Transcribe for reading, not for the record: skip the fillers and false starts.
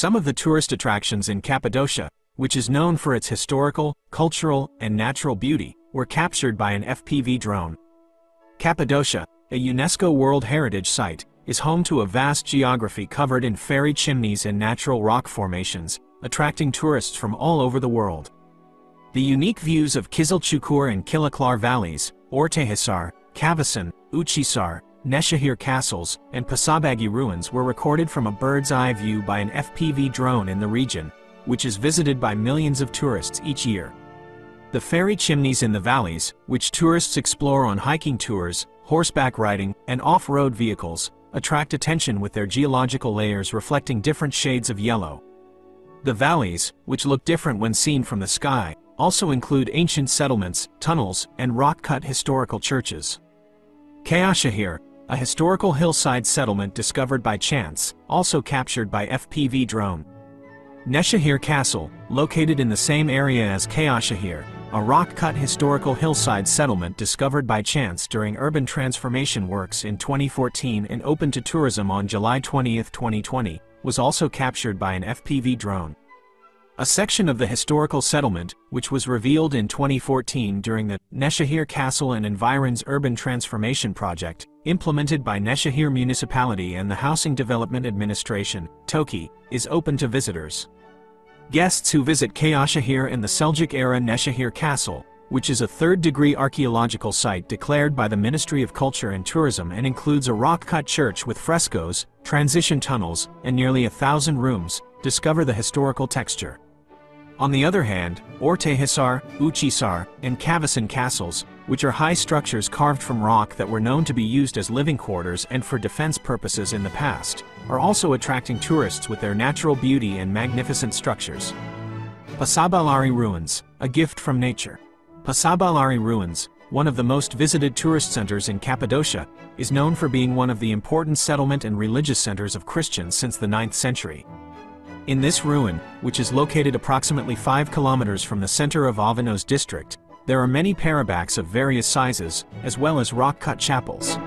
Some of the tourist attractions in Cappadocia, which is known for its historical, cultural, and natural beauty, were captured by an FPV drone. Cappadocia, a UNESCO World Heritage Site, is home to a vast geography covered in fairy chimneys and natural rock formations, attracting tourists from all over the world. The unique views of Kızılçukur and Kılıçlar valleys, Ortahisar, Çavuşin, Uçhisar, Nevşehir castles, and Paşabağı ruins were recorded from a bird's-eye view by an FPV drone in the region, which is visited by millions of tourists each year. The fairy chimneys in the valleys, which tourists explore on hiking tours, horseback riding, and off-road vehicles, attract attention with their geological layers reflecting different shades of yellow. The valleys, which look different when seen from the sky, also include ancient settlements, tunnels, and rock-cut historical churches. Kayaşehir, a historical hillside settlement discovered by chance, also captured by FPV drone. Nevşehir Castle, located in the same area as Kayaşehir, a rock-cut historical hillside settlement discovered by chance during urban transformation works in 2014 and opened to tourism on July 20, 2020, was also captured by an FPV drone. A section of the historical settlement, which was revealed in 2014 during the Nevşehir Castle and Environs Urban Transformation Project, implemented by Nevşehir Municipality and the Housing Development Administration, Toki, is open to visitors. Guests who visit Kayaşehir and the Seljuk-era Nevşehir Castle, which is a third-degree archaeological site declared by the Ministry of Culture and Tourism and includes a rock-cut church with frescoes, transition tunnels, and nearly 1,000 rooms, discover the historical texture. On the other hand, Ortahisar, Uçhisar, and Çavuşin castles, which are high structures carved from rock that were known to be used as living quarters and for defense purposes in the past, are also attracting tourists with their natural beauty and magnificent structures. Paşabağı ruins, a gift from nature. Paşabağı ruins, one of the most visited tourist centers in Cappadocia, is known for being one of the important settlement and religious centers of Christians since the 9th century. In this ruin, which is located approximately 5 kilometers from the center of Avanos district, there are many parabaks of various sizes, as well as rock-cut chapels.